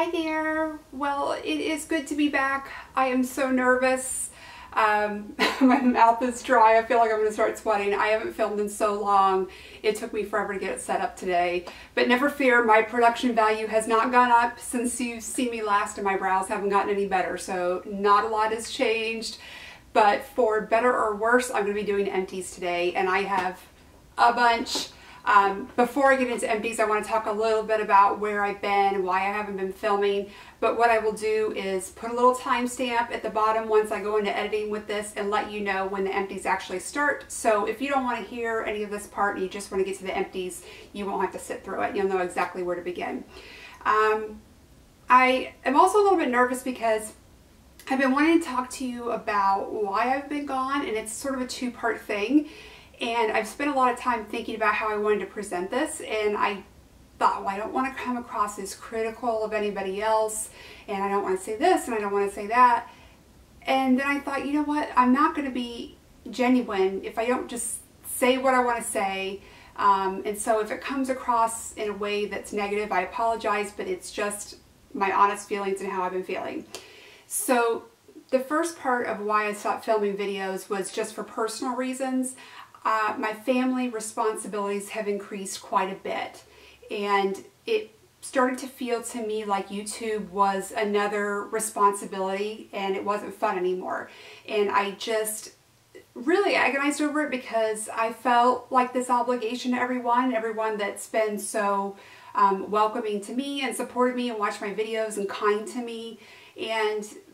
Hi there! Well, it is good to be back. I am so nervous. My mouth is dry. I feel like I'm going to start sweating. I haven't filmed in so long. It took me forever to get it set up today. But never fear, my production value has not gone up since you've seen me last, and my brows haven't gotten any better, so not a lot has changed. But for better or worse, I'm going to be doing empties today, and I have a bunch. Before I get into empties, I want to talk a little bit about where I've been, why I haven't been filming, but what I will do is put a little timestamp at the bottom once I go into editing with this and let you know when the empties actually start. So if you don't want to hear any of this part and you just want to get to the empties, you won't have to sit through it. You'll know exactly where to begin. I am also a little bit nervous because I've been wanting to talk to you about why I've been gone, and it's sort of a two-part thing. And I've spent a lot of time thinking about how I wanted to present this, and I thought, well, I don't want to come across as critical of anybody else, and I don't want to say this, and I don't want to say that. And then I thought, you know what, I'm not going to be genuine if I don't just say what I want to say, and so if it comes across in a way that's negative, I apologize, but it's just my honest feelings and how I've been feeling. So the first part of why I stopped filming videos was just for personal reasons. My family responsibilities have increased quite a bit, and it started to feel to me like YouTube was another responsibility, and it wasn't fun anymore. And I just really agonized over it because I felt like this obligation to everyone that's been so welcoming to me and supported me and watched my videos and kind to me,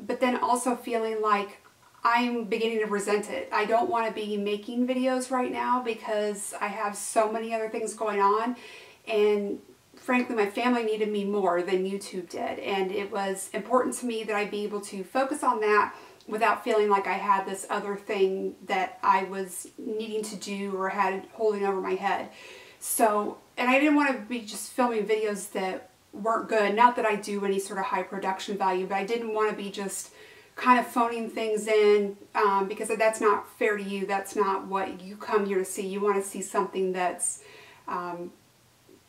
but then also feeling like I'm beginning to resent it. I don't want to be making videos right now because I have so many other things going on, and frankly my family needed me more than YouTube did, and it was important to me that I be able to focus on that without feeling like I had this other thing that I was needing to do or had holding over my head. So, and I didn't want to be just filming videos that weren't good. Not that I do any sort of high production value, but I didn't want to be just kind of phoning things in, because that's not fair to you. That's not what you come here to see. You want to see something that's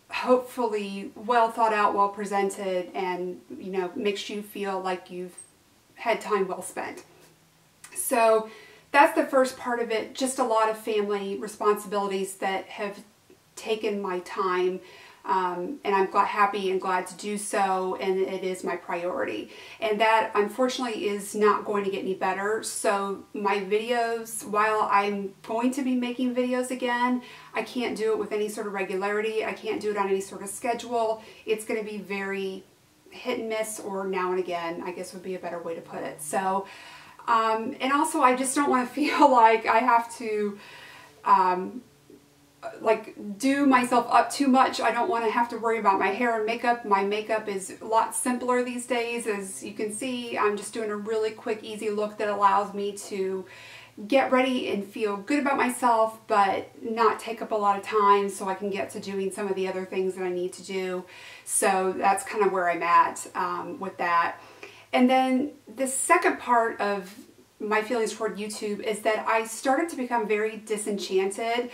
hopefully well thought out, well presented, and, you know, makes you feel like you've had time well spent. So that's the first part of it, just a lot of family responsibilities that have taken my time. And I'm happy and glad to do so, and it is my priority. And that, unfortunately, is not going to get any better. So my videos, while I'm going to be making videos again, I can't do it with any sort of regularity. I can't do it on any sort of schedule. It's going to be very hit and miss, or now and again, I guess would be a better way to put it. So, and also I just don't want to feel like I have to, like, do myself up too much. I don't want to have to worry about my hair and makeup. My makeup is a lot simpler these days. As you can see, I'm just doing a really quick, easy look that allows me to get ready and feel good about myself, but not take up a lot of time so I can get to doing some of the other things that I need to do. So that's kind of where I'm at with that. And then the second part of my feelings toward YouTube is that I started to become very disenchanted.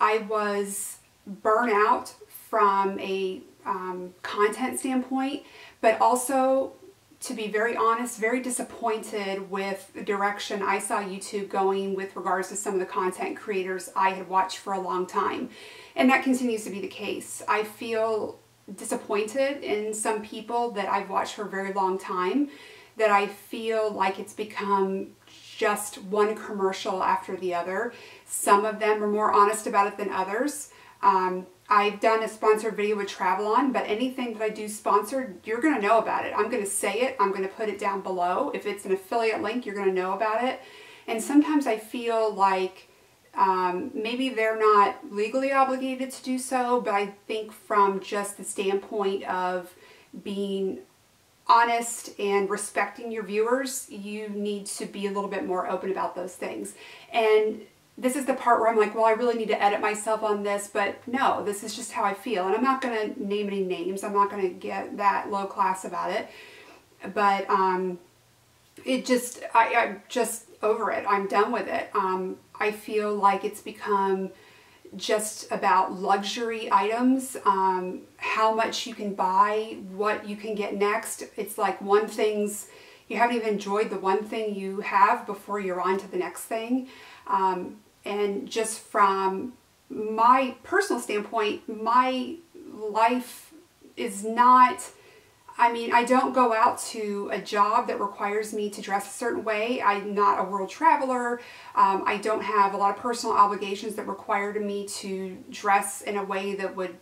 I was burnt out from a content standpoint, but also, to be very honest, very disappointed with the direction I saw YouTube going with regards to some of the content creators I had watched for a long time. And that continues to be the case. I feel disappointed in some people that I've watched for a very long time, that I feel like it's become just one commercial after the other. Some of them are more honest about it than others. I've done a sponsored video with Travelon, but anything that I do sponsored, you're going to know about it. I'm going to say it. I'm going to put it down below. If it's an affiliate link, you're going to know about it. And sometimes I feel like maybe they're not legally obligated to do so, but I think from just the standpoint of being honest and respecting your viewers, you need to be a little bit more open about those things. And this is the part where I'm like, well, I really need to edit myself on this, but no, this is just how I feel. And I'm not going to name any names. I'm not going to get that low class about it. But it just, I'm just over it. I'm done with it. I feel like it's become just about luxury items, how much you can buy, what you can get next. It's like one thing's, you haven't even enjoyed the one thing you have before you're on to the next thing. And just from my personal standpoint, my life is not, I mean, I don't go out to a job that requires me to dress a certain way. I'm not a world traveler. I don't have a lot of personal obligations that required me to dress in a way that would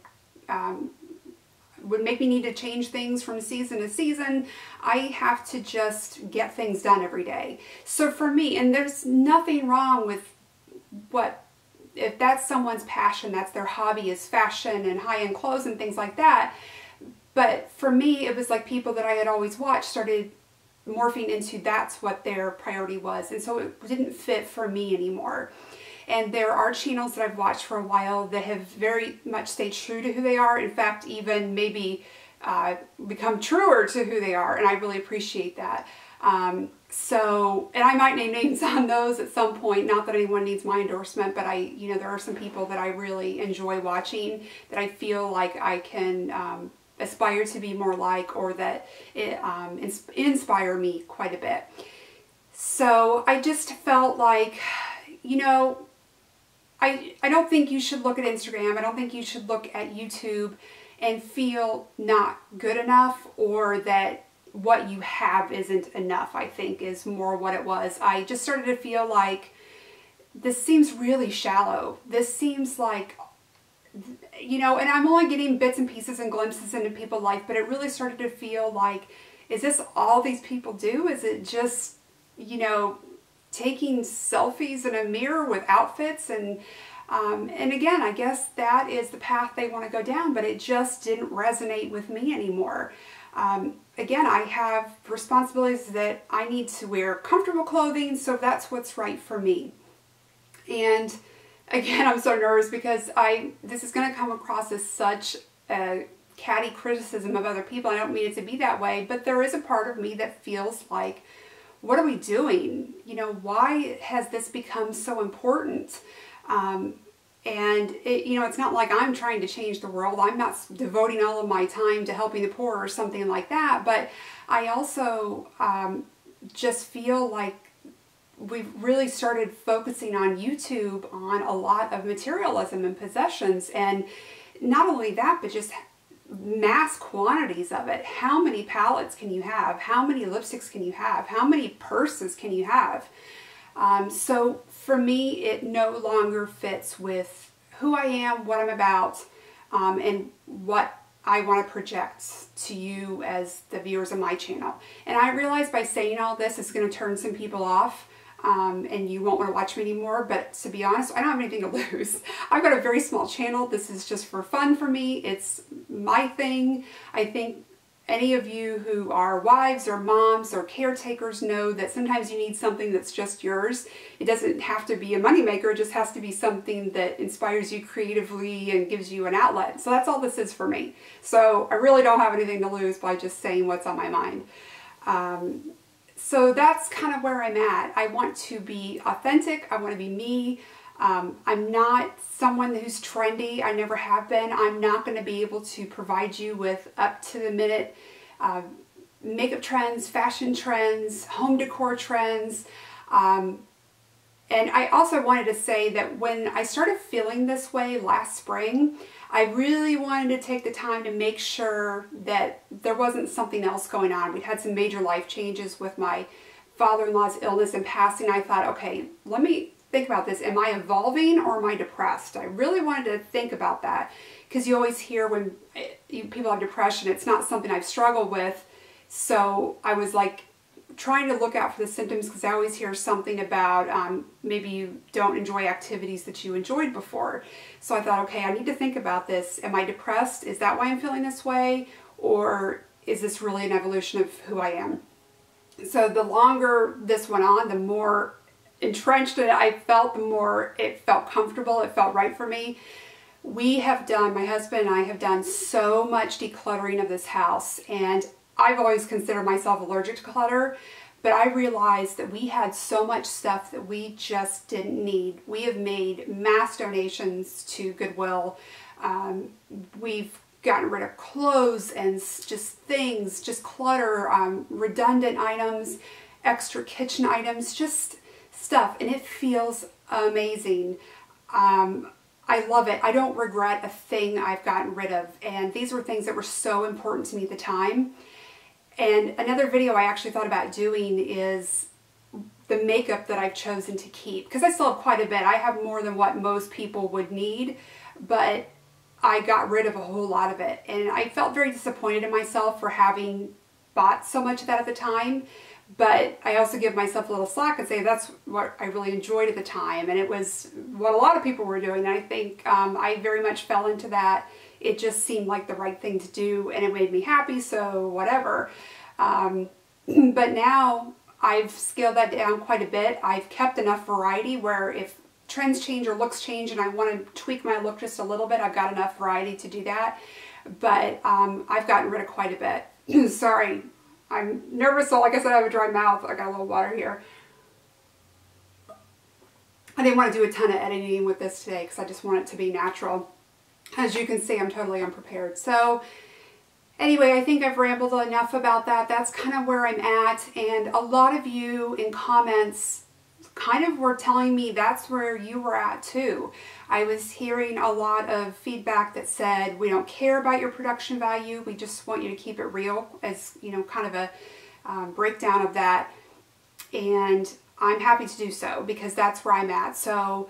make me need to change things from season to season. I have to just get things done every day. So for me, and there's nothing wrong with what, if that's someone's passion, that's their hobby is fashion and high-end clothes and things like that. But for me, it was like people that I had always watched started morphing into that's what their priority was. And so it didn't fit for me anymore. And there are channels that I've watched for a while that have very much stayed true to who they are. In fact, even maybe become truer to who they are. And I really appreciate that. So, and I might name names on those at some point, not that anyone needs my endorsement, but I, you know, there are some people that I really enjoy watching that I feel like I can aspire to be more like, or that it inspire me quite a bit. So I just felt like, you know, I don't think you should look at Instagram. I don't think you should look at YouTube and feel not good enough, or that what you have isn't enough, I think is more what it was. I just started to feel like this seems really shallow. This seems like, you know, and I'm only getting bits and pieces and glimpses into people's life, but it really started to feel like, is this all these people do? Is it just, you know, taking selfies in a mirror with outfits? And again, I guess that is the path they want to go down, but it just didn't resonate with me anymore. Again, I have responsibilities that I need to wear comfortable clothing, so that's what's right for me. And again, I'm so nervous because this is going to come across as such a catty criticism of other people. I don't mean it to be that way, but there is a part of me that feels like, what are we doing? You know, why has this become so important? And it, you know, it's not like I'm trying to change the world. I'm not devoting all of my time to helping the poor or something like that. But I also just feel like we've really started focusing on YouTube on a lot of materialism and possessions, and not only that, but just mass quantities of it. How many palettes can you have? How many lipsticks can you have? How many purses can you have? So for me, it no longer fits with who I am, what I'm about, and what I want to project to you as the viewers of my channel. And I realize by saying all this, it's going to turn some people off. And you won't want to watch me anymore, but to be honest, I don't have anything to lose. I've got a very small channel. This is just for fun for me. It's my thing. I think any of you who are wives or moms or caretakers know that sometimes you need something that's just yours. It doesn't have to be a moneymaker. It just has to be something that inspires you creatively and gives you an outlet. So that's all this is for me. So I really don't have anything to lose by just saying what's on my mind. So that's kind of where I'm at. I want to be authentic. I want to be me. I'm not someone who's trendy. I never have been. I'm not going to be able to provide you with up-to-the-minute makeup trends, fashion trends, home decor trends. And I also wanted to say that when I started feeling this way last spring, I really wanted to take the time to make sure that there wasn't something else going on. We'd had some major life changes with my father-in-law's illness and passing. I thought, okay, let me think about this. Am I evolving or am I depressed? I really wanted to think about that, because you always hear when people have depression, it's not something I've struggled with. So I was like, trying to look out for the symptoms, because I always hear something about maybe you don't enjoy activities that you enjoyed before. So I thought, okay, I need to think about this. Am I depressed? Is that why I'm feeling this way? Or is this really an evolution of who I am? So the longer this went on, the more entrenched that I felt, the more it felt comfortable, it felt right for me. We have done, my husband and I have done so much decluttering of this house, and I've always considered myself allergic to clutter, But I realized that we had so much stuff that we just didn't need. We have made mass donations to Goodwill. We've gotten rid of clothes and just things, just clutter, redundant items, extra kitchen items, just stuff. And it feels amazing. I love it. I don't regret a thing I've gotten rid of. And these were things that were so important to me at the time. And another video I actually thought about doing is the makeup that I've chosen to keep, because I still have quite a bit. I have more than what most people would need, but I got rid of a whole lot of it. And I felt very disappointed in myself for having bought so much of that at the time, but I also give myself a little slack and say that's what I really enjoyed at the time, and it was what a lot of people were doing. And I think I very much fell into that. It just seemed like the right thing to do, and it made me happy, so whatever. But now I've scaled that down quite a bit. I've kept enough variety where if trends change or looks change and I want to tweak my look just a little bit, I've got enough variety to do that. But I've gotten rid of quite a bit. Sorry, I'm nervous, so like I said, I have a dry mouth. I got a little water here. I didn't want to do a ton of editing with this today because I just want it to be natural. As you can see, I'm totally unprepared. So anyway, I think I've rambled enough about that. That's kind of where I'm at. And a lot of you in comments kind of were telling me that's where you were at too. I was hearing a lot of feedback that said, we don't care about your production value. We just want you to keep it real, as, you know, kind of a breakdown of that. And I'm happy to do so because that's where I'm at. So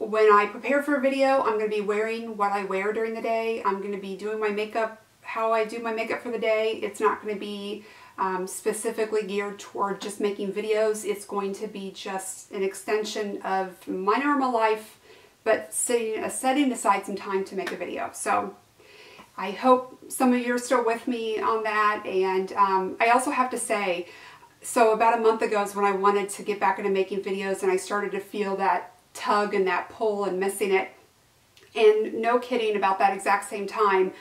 when I prepare for a video, I'm going to be wearing what I wear during the day. I'm going to be doing my makeup, how I do my makeup for the day. It's not going to be specifically geared toward just making videos. It's going to be just an extension of my normal life, but setting aside some time to make a video. So I hope some of you are still with me on that. And I also have to say, so about a month ago is when I wanted to get back into making videos, and I started to feel that tug and that pull and missing it. And no kidding, about that exact same time,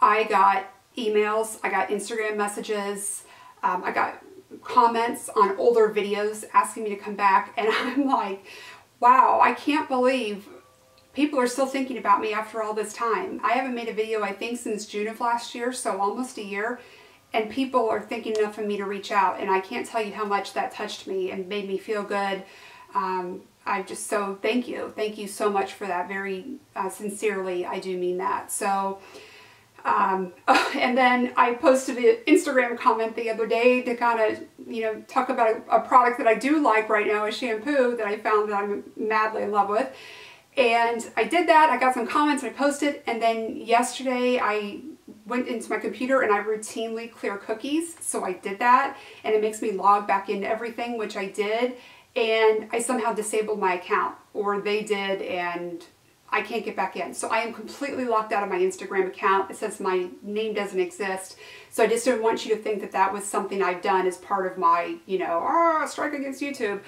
I got emails, I got Instagram messages, I got comments on older videos asking me to come back. And I'm like, wow, I can't believe people are still thinking about me after all this time. I haven't made a video, I think, since June of last year, so almost a year, and people are thinking enough of me to reach out. And I can't tell you how much that touched me and made me feel good. I'm just so thank you so much for that. Very sincerely, I do mean that. So and then I posted an Instagram comment the other day to kind of, you know, talk about a product that I do like right now, a shampoo that I found that I'm madly in love with. And I did that, I got some comments, I posted, and then yesterday I went into my computer and I routinely clear cookies, so I did that, and it makes me log back into everything, which I did. And I somehow disabled my account, or they did, and I can't get back in. So I am completely locked out of my Instagram account. It says my name doesn't exist. So I just didn't want you to think that that was something I've done as part of my, you know, strike against YouTube.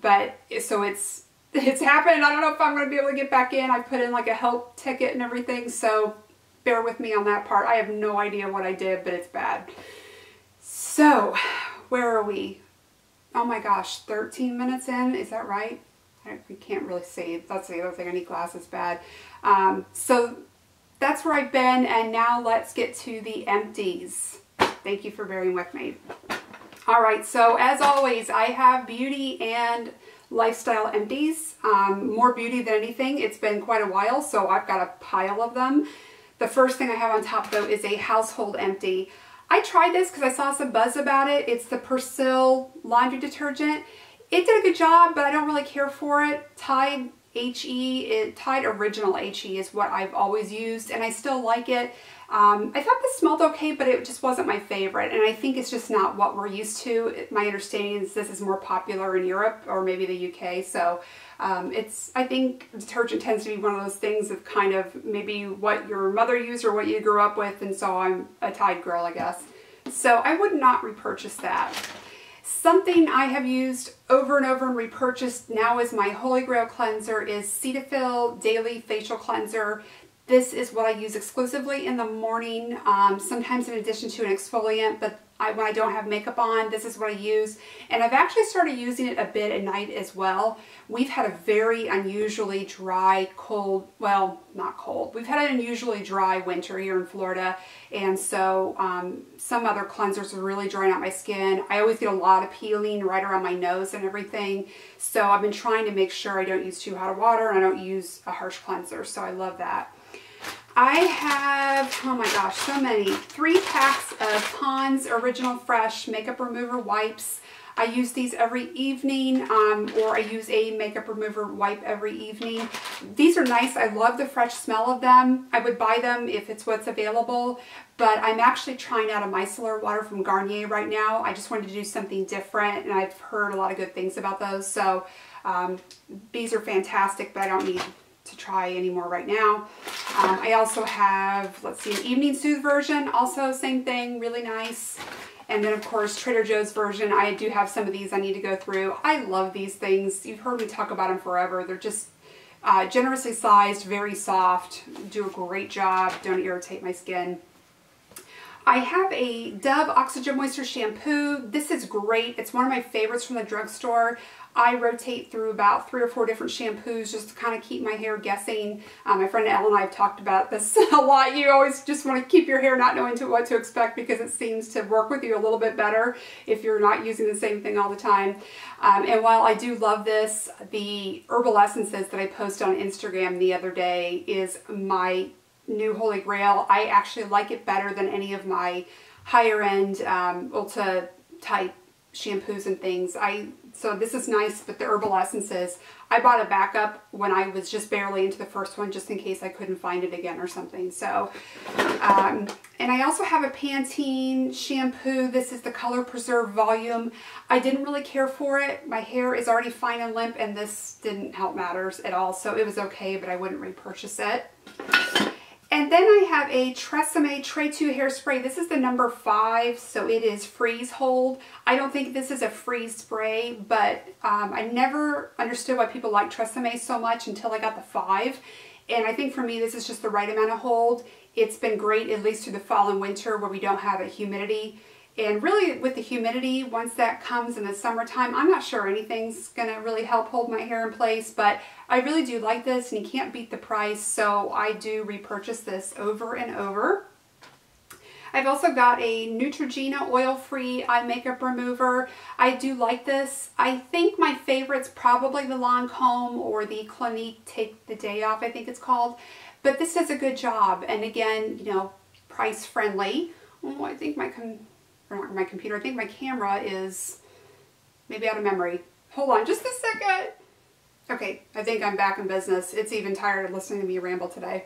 But so it's happened. I don't know if I'm going to be able to get back in. I put in like a help ticket and everything. So bear with me on that part. I have no idea what I did, but it's bad. So where are we? Oh my gosh, 13 minutes in, is that right? We can't really see. That's the other thing, I need glasses bad. So that's where I've been, and now let's get to the empties. Thank you for bearing with me. All right, so as always, I have beauty and lifestyle empties. More beauty than anything. It's been quite a while, so I've got a pile of them. The first thing I have on top, though, is a household empty. I tried this because I saw some buzz about it. It's the Persil laundry detergent. It did a good job, but I don't really care for it. Tide HE, Tide Original HE is what I've always used, and I still like it. I thought this smelled okay, but it just wasn't my favorite, and I think it's just not what we're used to. My understanding is this is more popular in Europe or maybe the UK, so I think detergent tends to be one of those things of kind of maybe what your mother used or what you grew up with, and so I'm a Tide girl, I guess. So I would not repurchase that. Something I have used over and over and repurchased now is my Holy Grail cleanser is Cetaphil Daily Facial Cleanser. This is what I use exclusively in the morning, sometimes in addition to an exfoliant, but when I don't have makeup on, this is what I use. And I've actually started using it a bit at night as well. We've had a very unusually dry, cold, well, not cold. We've had an unusually dry winter here in Florida. And so some other cleansers are really drying out my skin. I always get a lot of peeling right around my nose and everything. So I've been trying to make sure I don't use too hot of water and I don't use a harsh cleanser. So I love that. I have, oh my gosh, so many. 3 packs of Pond's Original Fresh Makeup Remover Wipes. I use these every evening, or I use a makeup remover wipe every evening. These are nice. I love the fresh smell of them. I would buy them if it's what's available, but I'm actually trying out a micellar water from Garnier right now. I just wanted to do something different, and I've heard a lot of good things about those. So these are fantastic, but I don't need to try anymore right now. I also have, let's see, an Evening Soothe version, also same thing, really nice. And then of course, Trader Joe's version. I do have some of these I need to go through. I love these things. You've heard me talk about them forever. They're just generously sized, very soft, do a great job, don't irritate my skin. I have a Dove Oxygen Moisture Shampoo. This is great. It's one of my favorites from the drugstore. I rotate through about 3 or 4 different shampoos just to kind of keep my hair guessing. My friend Elle and I have talked about this a lot. You always just want to keep your hair not knowing what to expect because it seems to work with you a little bit better if you're not using the same thing all the time. And while I do love this, the Herbal Essences that I posted on Instagram the other day is my new holy grail. I actually like it better than any of my higher end Ulta type shampoos and things. So this is nice, but the Herbal Essences, I bought a backup when I was just barely into the first one just in case I couldn't find it again or something. So, and I also have a Pantene shampoo. This is the Color Preserve Volume. I didn't really care for it. My hair is already fine and limp, and this didn't help matters at all. So it was okay, but I wouldn't repurchase it. And then I have a Tresemme Tray 2 hairspray. This is the number 5, so it is freeze hold. I don't think this is a freeze spray, but I never understood why people like Tresemme so much until I got the 5. And I think for me, this is just the right amount of hold. It's been great, at least through the fall and winter where we don't have a humidity. And really with the humidity, once that comes in the summertime, I'm not sure anything's gonna really help hold my hair in place, but I really do like this and you can't beat the price, so I do repurchase this over and over. I've also got a Neutrogena oil-free eye makeup remover. I do like this. I think my favorite's probably the Lancome or the Clinique Take the Day Off, I think it's called. But this does a good job, and again, you know, price friendly. Oh, I think I think my camera is maybe out of memory. Hold on just a second. Okay, I think I'm back in business. It's even tired of listening to me ramble today.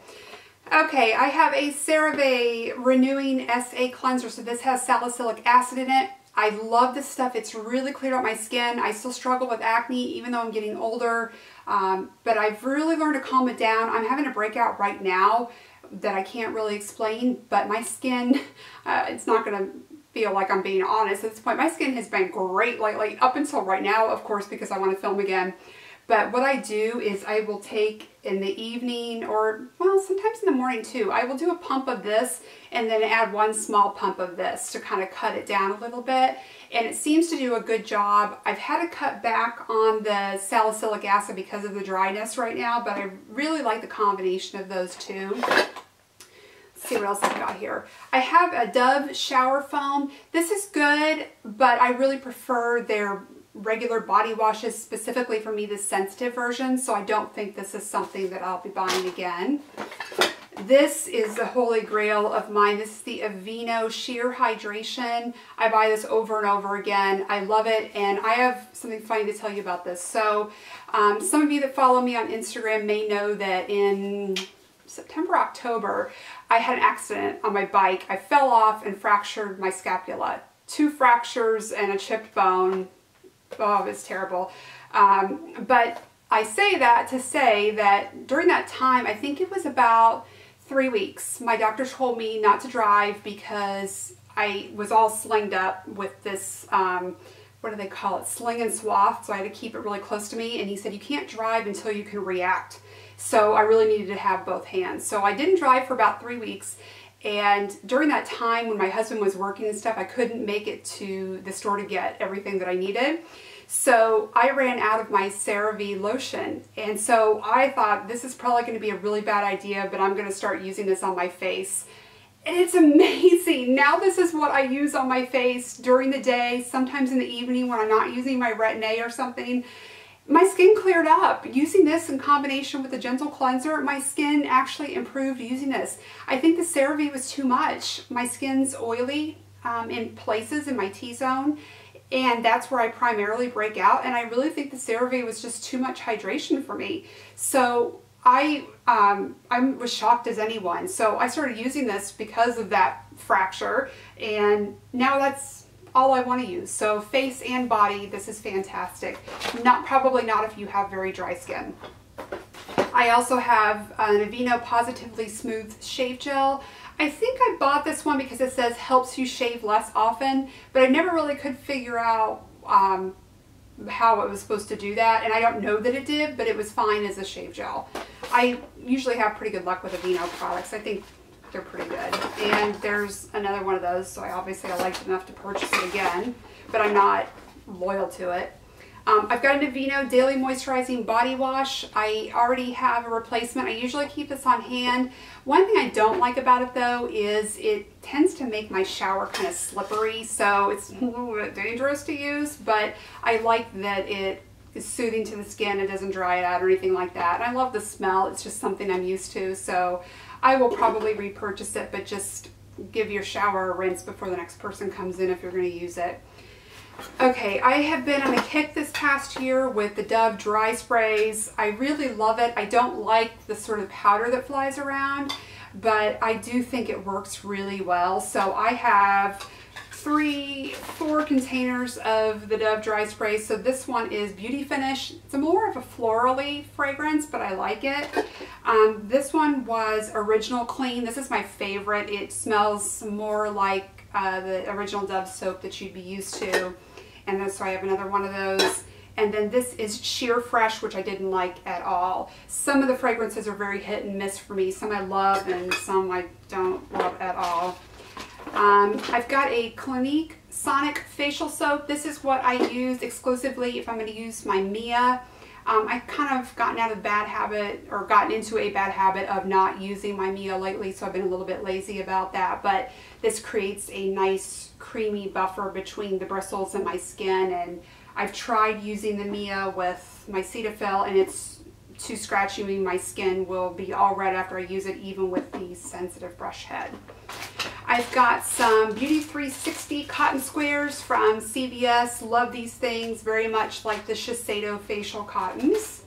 Okay, I have a CeraVe Renewing SA Cleanser. So this has salicylic acid in it. I love this stuff. It's really cleared out my skin. I still struggle with acne even though I'm getting older, but I've really learned to calm it down. I'm having a breakout right now that I can't really explain, but my skin, it's not going to feel like I'm being honest at this point. My skin has been great lately up until right now, of course, because I want to film again. But what I do is I will take in the evening or, well, sometimes in the morning too, I will do a pump of this and then add one small pump of this to kind of cut it down a little bit. And it seems to do a good job. I've had to cut back on the salicylic acid because of the dryness right now, but I really like the combination of those two. See what else I've got here. I have a Dove shower foam. This is good, but I really prefer their regular body washes, specifically for me the sensitive version, so I don't think this is something that I'll be buying again. This is the holy grail of mine. This is the Aveeno Sheer Hydration. I buy this over and over again. I love it, and I have something funny to tell you about this. So some of you that follow me on Instagram may know that in September, October, I had an accident on my bike. I fell off and fractured my scapula. 2 fractures and a chipped bone. Oh, it was terrible. But I say that to say that during that time, I think it was about 3 weeks, my doctor told me not to drive because I was all slinged up with this, what do they call it, sling and swath. So I had to keep it really close to me. And he said, you can't drive until you can react. So I really needed to have both hands. So I didn't drive for about 3 weeks. And during that time when my husband was working and stuff, I couldn't make it to the store to get everything that I needed. So I ran out of my CeraVe lotion. And so I thought, this is probably going to be a really bad idea, but I'm going to start using this on my face. And it's amazing. Now this is what I use on my face during the day, sometimes in the evening when I'm not using my Retin-A or something. My skin cleared up. Using this in combination with a gentle cleanser, my skin actually improved using this. I think the CeraVe was too much. My skin's oily in places in my T-zone, and that's where I primarily break out, and I really think the CeraVe was just too much hydration for me. So I was shocked as anyone. So I started using this because of that fracture, and now that's all I want to use. So face and body, this is fantastic. Probably not if you have very dry skin. I also have an Aveeno Positively Smooth Shave Gel. I think I bought this one because it says helps you shave less often, but I never really could figure out how it was supposed to do that, and I don't know that it did, but it was fine as a shave gel. I usually have pretty good luck with Aveeno products. I think they're pretty good. And there's another one of those, so I liked it enough to purchase it again, but I'm not loyal to it. I've got an Aveeno Daily Moisturizing Body Wash. I already have a replacement. I usually keep this on hand. One thing I don't like about it though is it tends to make my shower kind of slippery, so it's a little bit dangerous to use, but I like that it is soothing to the skin. It doesn't dry it out or anything like that. And I love the smell. It's just something I'm used to, so I will probably repurchase it, but just give your shower a rinse before the next person comes in if you're going to use it. Okay, I have been on a kick this past year with the Dove dry sprays. I really love it. I don't like the sort of powder that flies around, but I do think it works really well. So I have four containers of the Dove dry spray. So this one is Beauty Finish. It's more of a florally fragrance, but I like it. This one was Original Clean. This is my favorite. It smells more like the original Dove soap that you'd be used to. And then, so I have another one of those. And then this is Sheer Fresh, which I didn't like at all. Some of the fragrances are very hit and miss for me. Some I love and some I don't love at all. I've got a Clinique Sonic Facial Soap. This is what I use exclusively if I'm going to use my Mia. I've kind of gotten into a bad habit of not using my Mia lately, so I've been a little bit lazy about that, but this creates a nice creamy buffer between the bristles and my skin, and I've tried using the Mia with my Cetaphil, and it's too scratchy. My skin will be all red after I use it, even with the sensitive brush head. I've got some Beauty 360 Cotton Squares from CVS. Love these things, very much like the Shiseido Facial Cottons.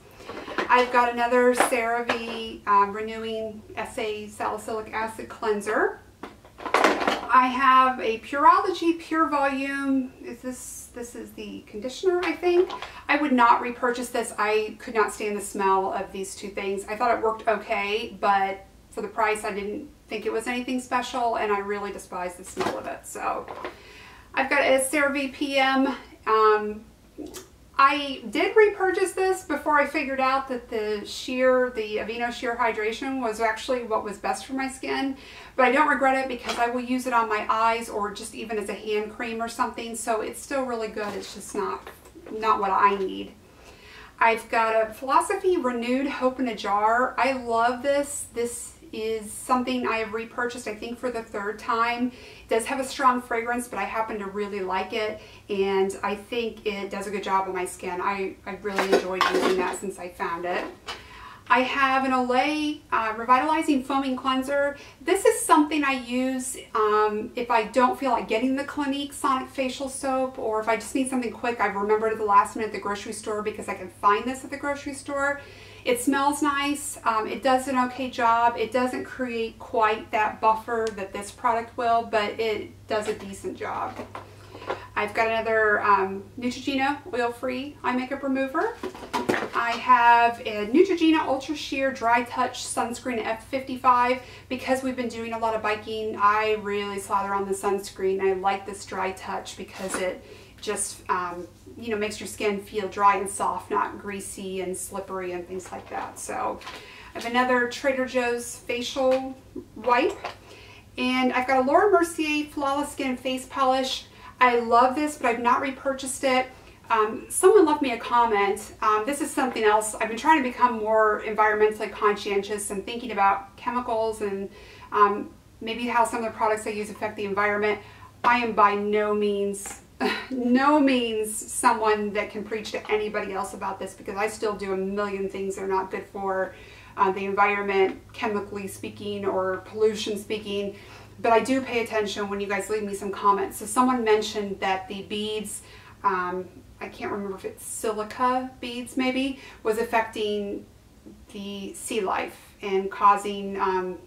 I've got another CeraVe Renewing SA Salicylic Acid Cleanser. I have a Pureology Pure Volume. This is the conditioner, I think. I would not repurchase this. I could not stand the smell of these two things. I thought it worked okay, but for the price, I didn't think it was anything special, and I really despise the smell of it. So I've got a CeraVe PM. I did repurchase this before I figured out that the Aveeno Sheer Hydration was actually what was best for my skin, but I don't regret it because I will use it on my eyes or just even as a hand cream or something, so it's still really good. It's just not what I need. I've got a Philosophy Renewed Hope in a Jar. I love this. This is something I have repurchased, I think, for the third time. It does have a strong fragrance, but I happen to really like it, and I think it does a good job on my skin. I really enjoyed using that since I found it. I have an Olay Revitalizing Foaming Cleanser. This is something I use if I don't feel like getting the Clinique Sonic Facial Soap, or if I just need something quick. I've remembered at the last minute at the grocery store because I can find this at the grocery store. It smells nice. It does an okay job. It doesn't create quite that buffer that this product will, but it does a decent job. I've got another Neutrogena Oil-Free Eye Makeup Remover. I have a Neutrogena Ultra Sheer Dry Touch Sunscreen F55. Because we've been doing a lot of biking, I really slather on the sunscreen. I like this dry touch because it just you know, makes your skin feel dry and soft, not greasy and slippery and things like that. So I have another Trader Joe's facial wipe. And I've got a Laura Mercier Flawless Skin Face Polish. I love this, but I've not repurchased it. Someone left me a comment. This is something else. I've been trying to become more environmentally conscientious and thinking about chemicals and maybe how some of the products I use affect the environment. I am by no means, someone that can preach to anybody else about this, because I still do a million things that are not good for the environment, chemically speaking or pollution speaking. But I do pay attention when you guys leave me some comments. So someone mentioned that the beads, I can't remember if it's silica beads maybe, was affecting the sea life and causing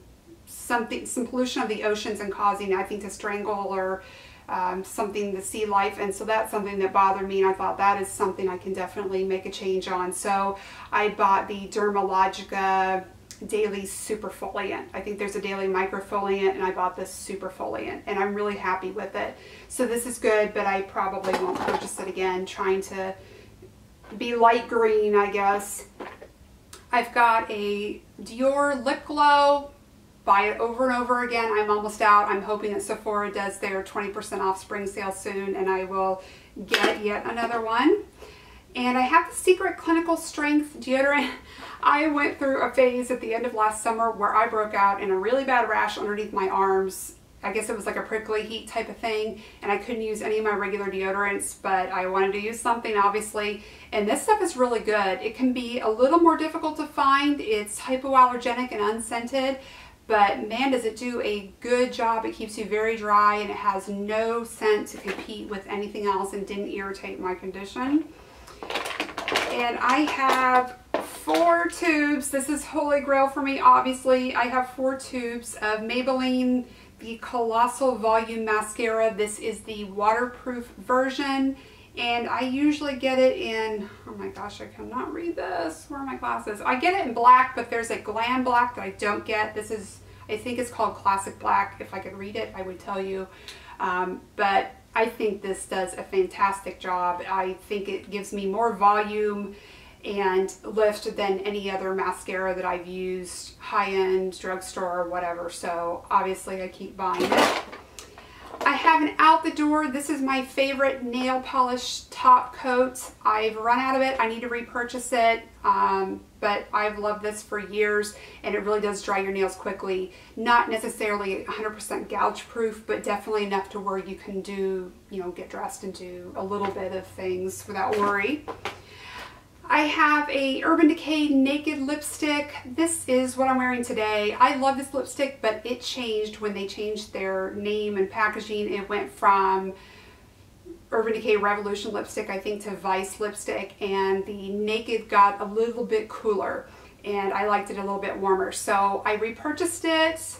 some pollution of the oceans and causing, I think, to strangle or something, the sea life. And so that's something that bothered me, and I thought that is something I can definitely make a change on. So I bought the Dermalogica Daily Superfoliant. I think there's a Daily Microfoliant, and I bought this Superfoliant, and I'm really happy with it. So this is good, but I probably won't purchase it again. Trying to be light green, I guess. I've got a Dior Lip Glow. Buy it over and over again. I'm almost out. I'm hoping that Sephora does their 20% off spring sale soon, and I will get yet another one. And I have the Secret Clinical Strength Deodorant. I went through a phase at the end of last summer where I broke out in a really bad rash underneath my arms. I guess it was like a prickly heat type of thing, and I couldn't use any of my regular deodorants, but I wanted to use something, obviously. And this stuff is really good. It can be a little more difficult to find. It's hypoallergenic and unscented, but man, does it do a good job. It keeps you very dry, and it has no scent to compete with anything else and didn't irritate my condition. And I have 4 tubes. This is holy grail for me, obviously. I have 4 tubes of Maybelline, the Colossal Volume Mascara. This is the waterproof version, and I usually get it in, oh my gosh, I cannot read this. Where are my glasses? I get it in black, but there's a glam black that I don't get. This is, I think it's called Classic Black. If I could read it, I would tell you. But I think this does a fantastic job. I think it gives me more volume and lift than any other mascara that I've used, high-end drugstore or whatever. So obviously I keep buying it. I have an Out the Door. This is my favorite nail polish top coat. I've run out of it. I need to repurchase it, but I've loved this for years, and it really does dry your nails quickly. Not necessarily 100% gouge proof, but definitely enough to where you can do, you know, get dressed and do a little bit of things without worry. I have a Urban Decay Naked lipstick. This is what I'm wearing today. I love this lipstick, but it changed when they changed their name and packaging. It went from Urban Decay Revolution lipstick, I think, to Vice lipstick, and the Naked got a little bit cooler, and I liked it a little bit warmer. So I repurchased it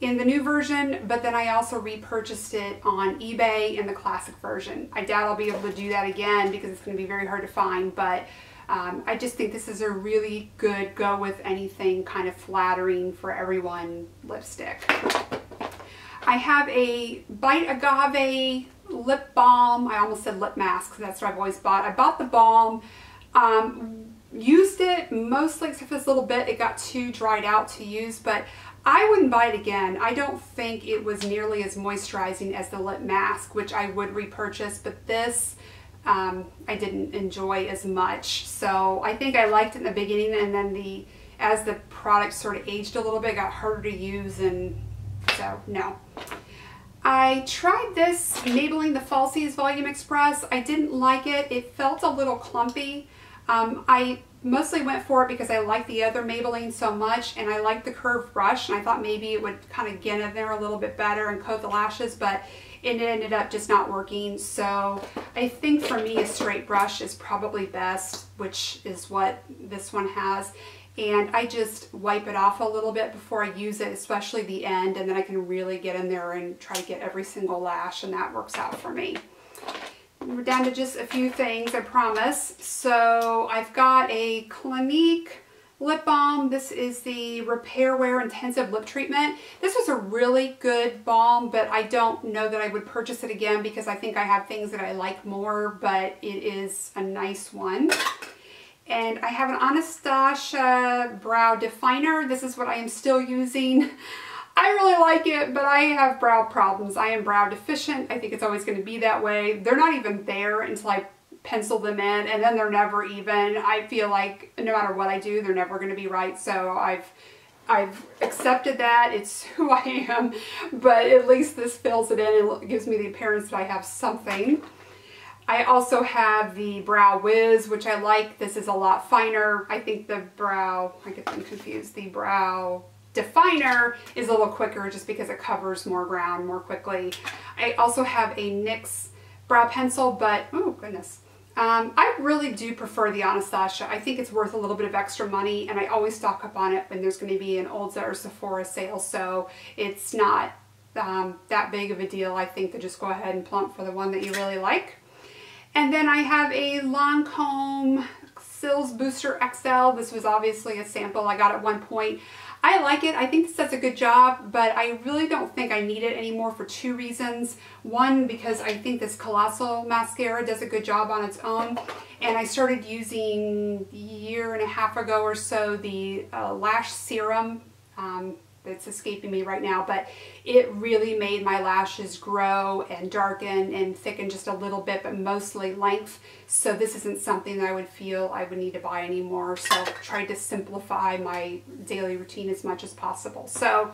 in the new version, but then I also repurchased it on eBay in the classic version. I doubt I'll be able to do that again because it's going to be very hard to find, but I just think this is a really good go with anything kind of flattering for everyone lipstick. I have a Bite Agave lip balm. I almost said lip mask, so that's what I've always bought. I bought the balm, used it mostly except for this little bit. It got too dried out to use, but I wouldn't buy it again. I don't think it was nearly as moisturizing as the lip mask, which I would repurchase, but this I didn't enjoy as much. So I think I liked it in the beginning, and then as the product sort of aged a little bit, it got harder to use, and so no. I tried this Maybelline, the Falsies Volume Express. I didn't like it. It felt a little clumpy. I mostly went for it because I liked the other Maybelline so much, and I liked the curved brush, and I thought maybe it would kind of get in there a little bit better and coat the lashes, but it ended up just not working. So I think for me a straight brush is probably best, which is what this one has. And I just wipe it off a little bit before I use it, especially the end, and then I can really get in there and try to get every single lash, and that works out for me. We're down to just a few things, I promise. So I've got a Clinique lip balm. This is the Repair Wear Intensive Lip Treatment. This was a really good balm, but I don't know that I would purchase it again because I think I have things that I like more, but it is a nice one. And I have an Anastasia Brow Definer. This is what I am still using. I really like it, but I have brow problems. I am brow deficient. I think it's always going to be that way. They're not even there until I pencil them in, and then they're never even. I feel like no matter what I do, they're never going to be right, so I've accepted that. It's who I am, but at least this fills it in and gives me the appearance that I have something. I also have the Brow Wiz, which I like. This is a lot finer. I think the brow, I get them confused, the Brow Definer is a little quicker just because it covers more ground more quickly. I also have a NYX brow pencil, but oh goodness. I really do prefer the Anastasia. I think it's worth a little bit of extra money, and I always stock up on it when there's going to be an Ulta or Sephora sale, so it's not that big of a deal, I think, to just go ahead and plump for the one that you really like. And then I have a Lancome Cils Booster XL. This was obviously a sample I got at one point. I like it. I think this does a good job, but I really don't think I need it anymore for two reasons. One, because I think this Colossal mascara does a good job on its own, and I started using a year and a half ago or so the lash serum. That's escaping me right now, but it really made my lashes grow and darken and thicken just a little bit, but mostly length. So this isn't something that I would feel I would need to buy anymore. So I've tried to simplify my daily routine as much as possible. So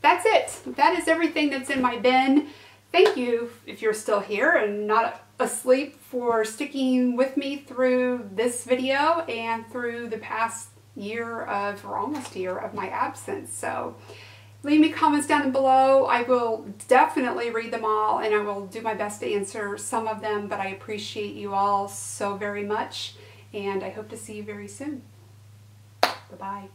that's it. That is everything that's in my bin. Thank you if you're still here and not asleep for sticking with me through this video and through the past year of, or almost year of, my absence. So leave me comments down below. I will definitely read them all, and I will do my best to answer some of them, but I appreciate you all so very much, and I hope to see you very soon. Bye-bye.